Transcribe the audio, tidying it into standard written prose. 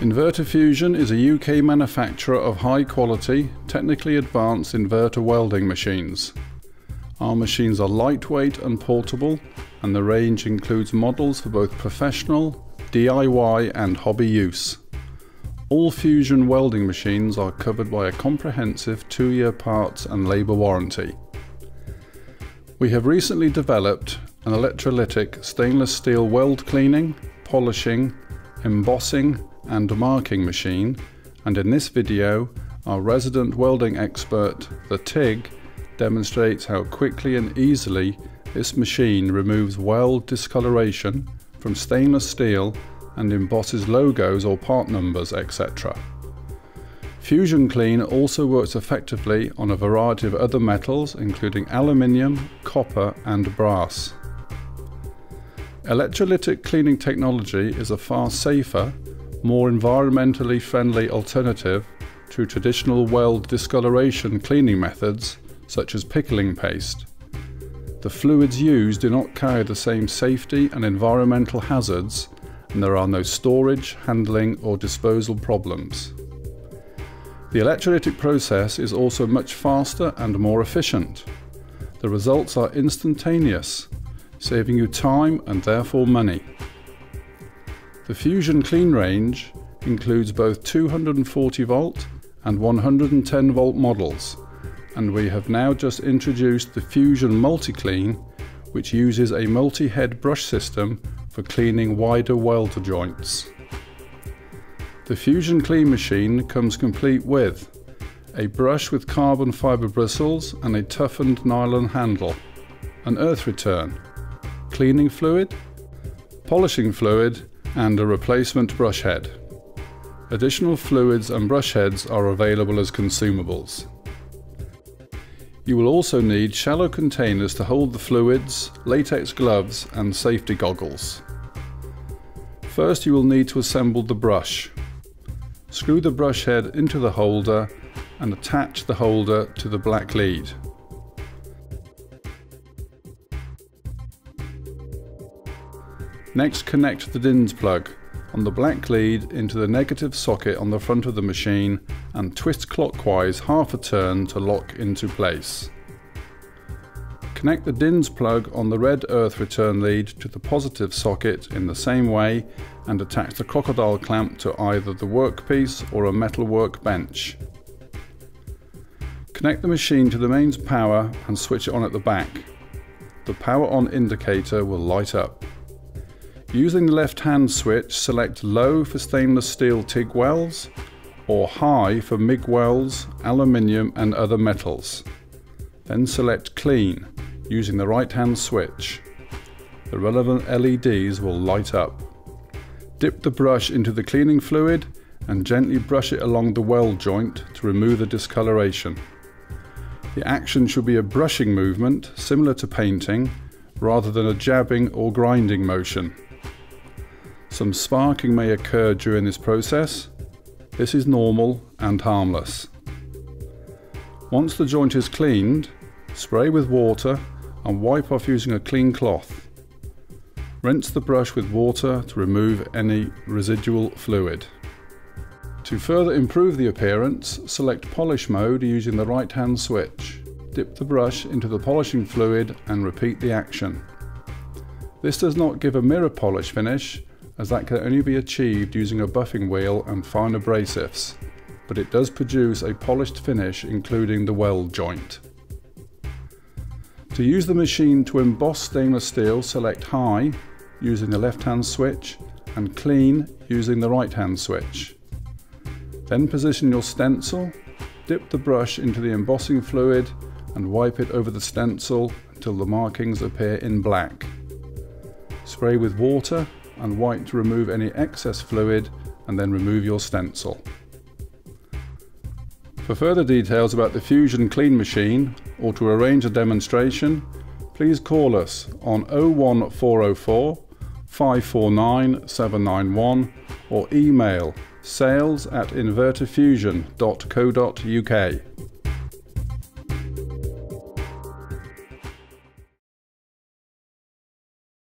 Inverter Fusion is a UK manufacturer of high-quality, technically advanced inverter welding machines. Our machines are lightweight and portable, and the range includes models for both professional, DIY and hobby use. All Fusion welding machines are covered by a comprehensive 2-year parts and labour warranty. We have recently developed an electrolytic stainless steel weld cleaning, polishing, embossing and marking machine, and in this video our resident welding expert, the TIG, demonstrates how quickly and easily this machine removes weld discoloration from stainless steel and embosses logos or part numbers, etc. Fusion Clean also works effectively on a variety of other metals including aluminium, copper and brass. Electrolytic cleaning technology is a far safer, more environmentally friendly alternative to traditional weld discoloration cleaning methods such as pickling paste. The fluids used do not carry the same safety and environmental hazards, and there are no storage, handling or disposal problems. The electrolytic process is also much faster and more efficient. The results are instantaneous, saving you time and therefore money. The Fusion Clean range includes both 240 volt and 110 volt models, and we have now just introduced the Fusion MultiClean, which uses a multi-head brush system for cleaning wider welder joints. The Fusion Clean machine comes complete with a brush with carbon fibre bristles and a toughened nylon handle, an earth return, cleaning fluid, polishing fluid and a replacement brush head. Additional fluids and brush heads are available as consumables. You will also need shallow containers to hold the fluids, latex gloves and safety goggles. First you will need to assemble the brush. Screw the brush head into the holder and attach the holder to the black lead. Next, connect the DINs plug on the black lead into the negative socket on the front of the machine and twist clockwise half a turn to lock into place. Connect the DINs plug on the red earth return lead to the positive socket in the same way and attach the crocodile clamp to either the workpiece or a metal workbench. Connect the machine to the mains power and switch it on at the back. The power on indicator will light up. Using the left-hand switch, select low for stainless steel TIG welds or high for MIG welds, aluminium and other metals. Then select clean using the right-hand switch. The relevant LEDs will light up. Dip the brush into the cleaning fluid and gently brush it along the weld joint to remove the discoloration. The action should be a brushing movement similar to painting rather than a jabbing or grinding motion. Some sparking may occur during this process. This is normal and harmless. Once the joint is cleaned, spray with water and wipe off using a clean cloth. Rinse the brush with water to remove any residual fluid. To further improve the appearance, select polish mode using the right-hand switch. Dip the brush into the polishing fluid and repeat the action. This does not give a mirror polish finish, as that can only be achieved using a buffing wheel and fine abrasives, but it does produce a polished finish including the weld joint. To use the machine to emboss stainless steel, select high using the left hand switch and clean using the right hand switch. Then position your stencil, dip the brush into the embossing fluid and wipe it over the stencil until the markings appear in black. Spray with water and wipe to remove any excess fluid and then remove your stencil. For further details about the Fusion Clean machine or to arrange a demonstration, please call us on 01404 549 791 or email sales@inverterfusion.co.uk.